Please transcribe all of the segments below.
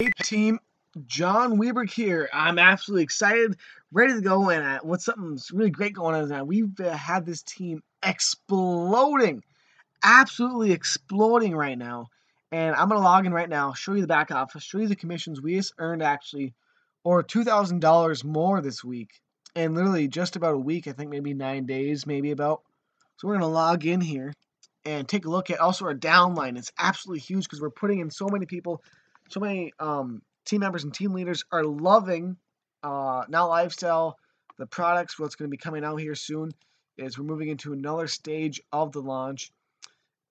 Hey team, John Weberg here. I'm absolutely excited, ready to go, and what's something's really great going on now. We've had this team exploding, absolutely exploding right now, and I'm gonna log in right now, show you the back office, show you the commissions we just earned actually, or $2,000 more this week, and literally just about a week. I think maybe 9 days, maybe about. So we're gonna log in here and take a look at also our downline. It's absolutely huge because we're putting in so many people. So many team members and team leaders are loving Now Lifestyle, the products. What's going to be coming out here soon is we're moving into another stage of the launch.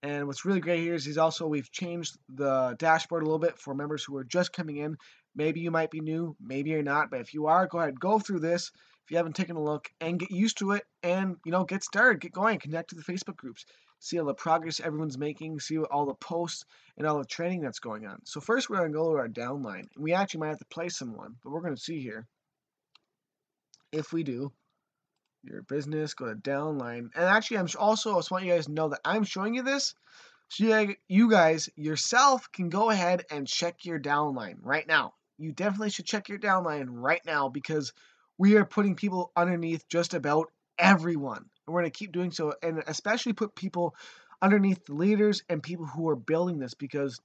And what's really great here is also we've changed the dashboard a little bit for members who are just coming in. Maybe you might be new, maybe you're not. But if you are, go ahead, go through this if you haven't taken a look and get used to it and, you know, get started, get going, connect to the Facebook groups. See all the progress everyone's making, see all the posts and all the training that's going on. So first we're going to go to our downline. We actually might have to play someone, but we're going to see here. If we do, your business, go to downline. And actually, I'm also just want you guys to know that I'm showing you this so you guys yourself can go ahead and check your downline right now. You definitely should check your downline right now because we are putting people underneath just about everyone. And we're going to keep doing so, and especially put people underneath the leaders and people who are building this, because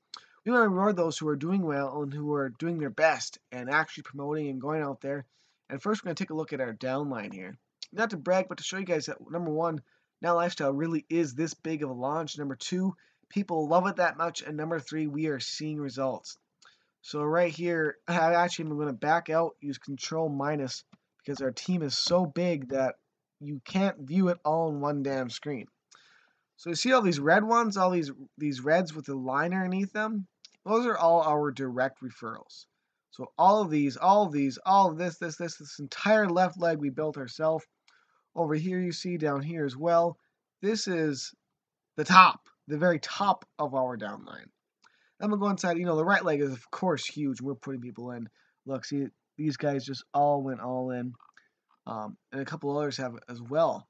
we want to reward those who are doing well and who are doing their best and actually promoting and going out there. And first, we're going to take a look at our downline here. Not to brag, but to show you guys that, number one, Now Lifestyle really is this big of a launch. Number two, people love it that much. And number three, we are seeing results. So right here, I actually am going to back out, use Control minus, because our team is so big that you can't view it all in one damn screen. So you see all these red ones, all these reds with the line underneath them? Those are all our direct referrals. So all of these, all of these, all of this entire left leg we built ourselves. Over here you see down here as well. This is the top, the very top of our downline. I'm going to go inside, you know, the right leg is of course huge. We're putting people in. Look, see, these guys just all went all in. And a couple others have as well.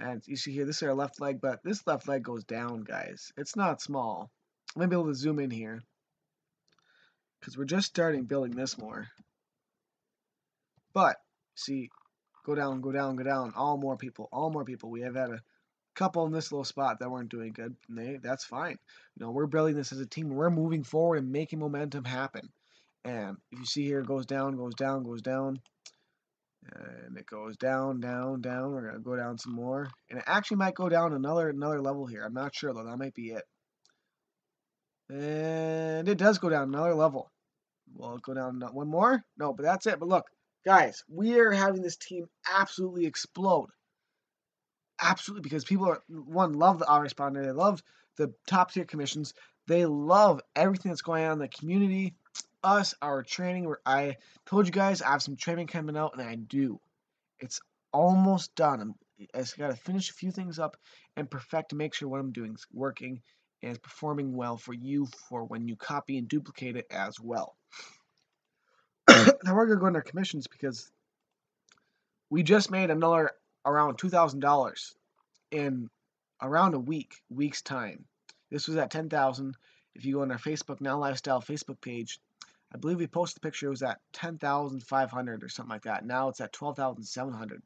And you see here, this is our left leg, but this left leg goes down, guys. It's not small. I'm going to be able to zoom in here because we're just starting building this more. But, see, go down, go down, go down. All more people, all more people. We have had a couple in this little spot that weren't doing good. And that's fine. You know, we're building this as a team. We're moving forward and making momentum happen. And if you see here, it goes down, goes down, goes down. And it goes down, down, down. We're going to go down some more. And it actually might go down another level here. I'm not sure, though. That might be it. And it does go down another level. Will it go down one more? No, but that's it. But look, guys, we are having this team absolutely explode. Absolutely, because people are, one, love the autoresponder. They love the top-tier commissions. They love everything that's going on in the community. Us, our training, where I told you guys I have some training coming out, and I do. It's almost done. I just got to finish a few things up and perfect to make sure what I'm doing is working and is performing well for you for when you copy and duplicate it as well. Now we're going to go into our commissions because we just made another around $2,000 in around a week's time. This was at 10,000. If you go on our Facebook, Now Lifestyle Facebook page, I believe we posted the picture. It was at 10,500 or something like that. Now it's at 12,700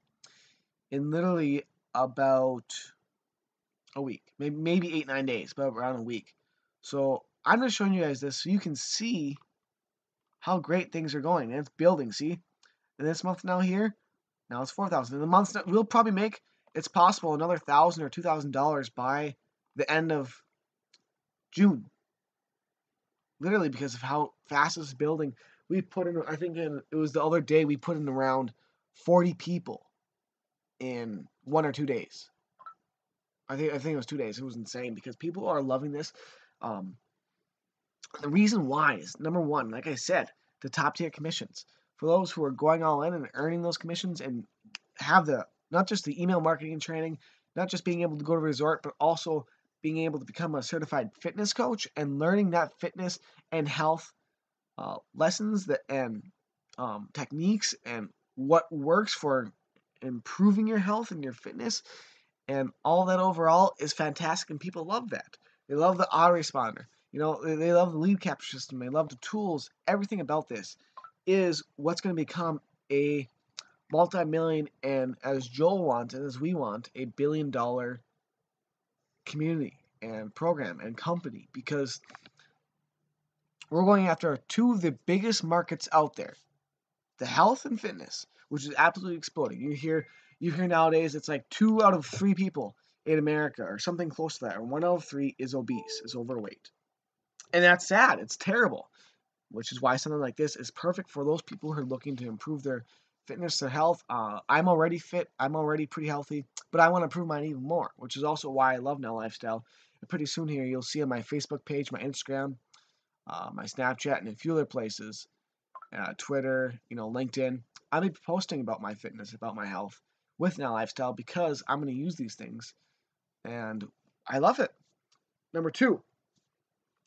in literally about a week, maybe 8, 9 days, but around a week. So I'm just showing you guys this so you can see how great things are going. And it's building, see? And this month now here, now it's 4,000. And the months now, we'll probably make, it's possible, another $1,000 or $2,000 by the end of June. Literally because of how fast this is building. We put in, I think it was the other day, we put in around 40 people in 1 or 2 days. I think it was 2 days. It was insane because people are loving this. The reason why is, number one, like I said, the top tier commissions. For those who are going all in and earning those commissions and have the, not just the email marketing training, not just being able to go to a resort, but also being able to become a certified fitness coach and learning that fitness and health lessons that, and techniques and what works for improving your health and your fitness and all that overall is fantastic, and people love that. They love the autoresponder. You know, they love the lead capture system. They love the tools. Everything about this is what's going to become a multi-million and, as Joel wants and as we want, a billion-dollar community and program and company, because we're going after two of the biggest markets out there, the health and fitness, which is absolutely exploding. You hear nowadays it's like 2 out of 3 people in America or something close to that, or 1 out of 3 is obese, is overweight. And that's sad. It's terrible, which is why something like this is perfect for those people who are looking to improve their fitness, their health. I'm already fit. I'm already pretty healthy, but I want to improve mine even more, which is also why I love Now Lifestyle. And pretty soon here, you'll see on my Facebook page, my Instagram, my Snapchat, and a few other places, Twitter, LinkedIn. I'll be posting about my fitness, about my health with Now Lifestyle, because I'm going to use these things, and I love it. Number 2.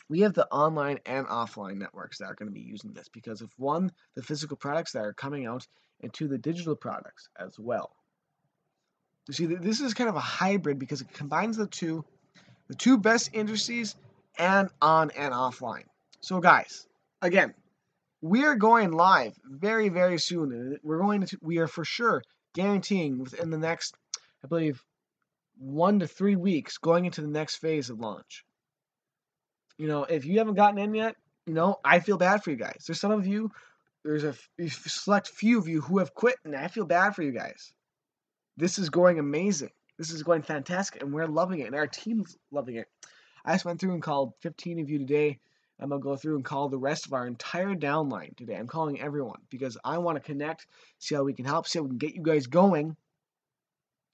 We have the online and offline networks that are going to be using this because of, 1, the physical products that are coming out, and 2, the digital products as well. You see, this is kind of a hybrid because it combines the two best industries and on and offline. So guys, again, we're going live very, very soon. And we are for sure guaranteeing within the next, I believe, 1 to 3 weeks going into the next phase of launch. If you haven't gotten in yet, I feel bad for you guys. There's some of you, there's a select few of you who have quit, and I feel bad for you guys. This is going amazing. This is going fantastic, and we're loving it, and our team's loving it. I just went through and called 15 of you today. I'm going to go through and call the rest of our entire downline today. I'm calling everyone because I want to connect, see how we can help, see how we can get you guys going,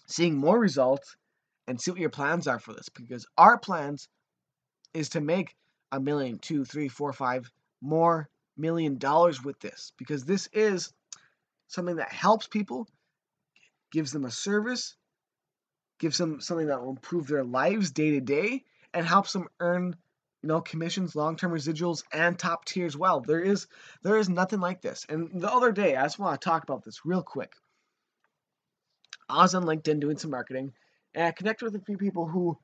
seeing more results, and see what your plans are for this, because our plans is to make $1 million, $2, 3, 4, 5 more million with this, because this is something that helps people, gives them a service, gives them something that will improve their lives day to day, and helps them earn, commissions, long-term residuals, and top tier as well. There is nothing like this. And the other day, I just want to talk about this real quick. I was on LinkedIn doing some marketing, and I connected with a few people who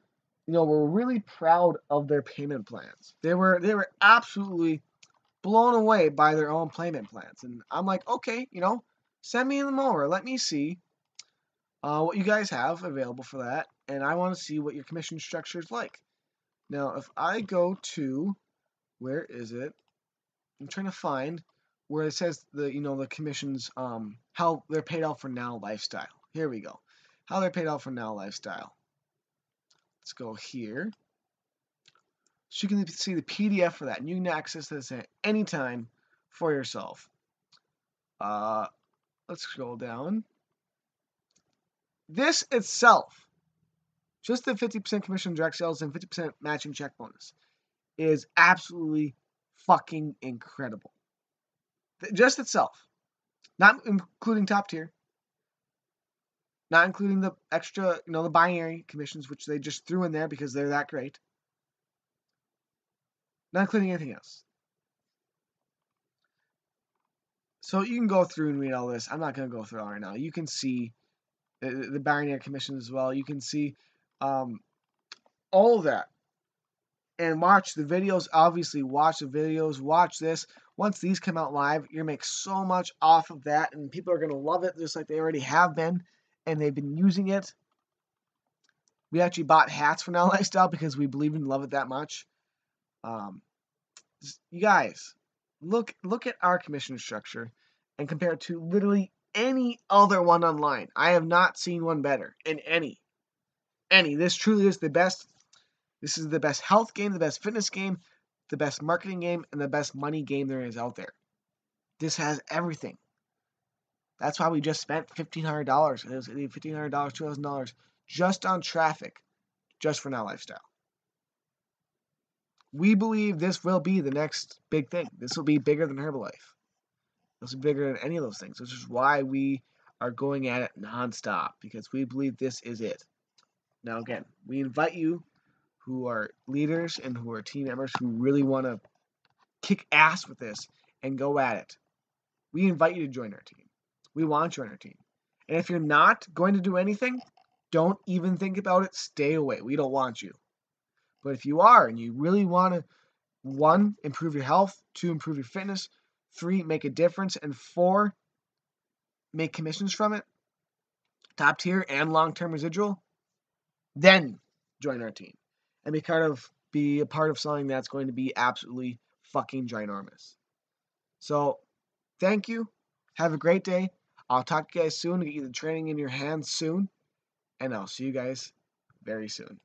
were really proud of their payment plans. They were absolutely blown away by their own payment plans. And I'm like, okay, send me them over. Let me see what you guys have available for that. And I want to see what your commission structure is like. Now, if I go to, where is it? I'm trying to find where it says the commissions, how they're paid out for Now Lifestyle. Here we go. How they're paid out for Now Lifestyle. Let's go here. So you can see the PDF for that, and you can access this at any time for yourself. Let's scroll down. This itself, just the 50% commission direct sales and 50% matching check bonus, is absolutely fucking incredible. Just itself, not including top tier. Not including the extra, the binary commissions, which they just threw in there because they're that great. Not including anything else. So you can go through and read all this. I'm not going to go through all right now. You can see the binary commissions as well. You can see all of that. And watch the videos, obviously. Watch the videos. Watch this. Once these come out live, you're going to make so much off of that. And people are going to love it just like they already have been. And they've been using it. We actually bought hats for Now Lifestyle because we believe and love it that much. You guys, look at our commission structure and compare it to literally any other one online. I have not seen one better in any. This truly is the best. This is the best health game, the best fitness game, the best marketing game, and the best money game there is out there. This has everything. That's why we just spent $1,500. It was $1,500, $2,000 just on traffic, just for Now Lifestyle. We believe this will be the next big thing. This will be bigger than Herbalife. This will be bigger than any of those things, which is why we are going at it nonstop, because we believe this is it. Now, again, we invite you who are leaders and who are team members who really want to kick ass with this and go at it. We invite you to join our team. We want you on our team. And if you're not going to do anything, don't even think about it. Stay away. We don't want you. But if you are and you really want to 1, improve your health. 2, improve your fitness. 3, make a difference. And 4, make commissions from it. Top tier and long-term residual. Then join our team and be a part of something that's going to be absolutely fucking ginormous. So thank you. Have a great day. I'll talk to you guys soon. Get you the training in your hands soon. And I'll see you guys very soon.